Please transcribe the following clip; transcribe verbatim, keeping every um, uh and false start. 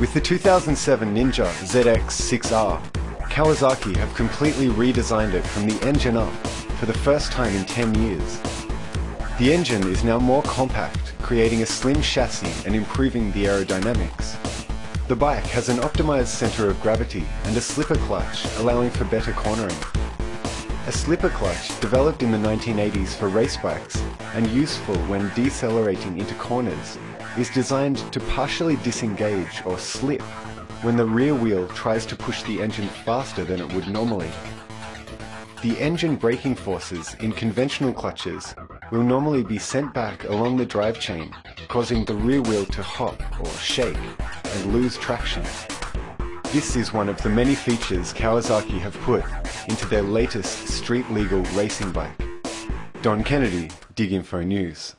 With the two thousand seven Ninja Z X six R, Kawasaki have completely redesigned it from the engine up for the first time in ten years. The engine is now more compact, creating a slim chassis and improving the aerodynamics. The bike has an optimized center of gravity and a slipper clutch, allowing for better cornering. A slipper clutch developed in the nineteen eighties for race bikes and useful when decelerating into corners, is designed to partially disengage or slip when the rear wheel tries to push the engine faster than it would normally. The engine braking forces in conventional clutches will normally be sent back along the drive chain, causing the rear wheel to hop or shake and lose traction. This is one of the many features Kawasaki have put into their latest street-legal racing bike. Don Kennedy, DigInfo News.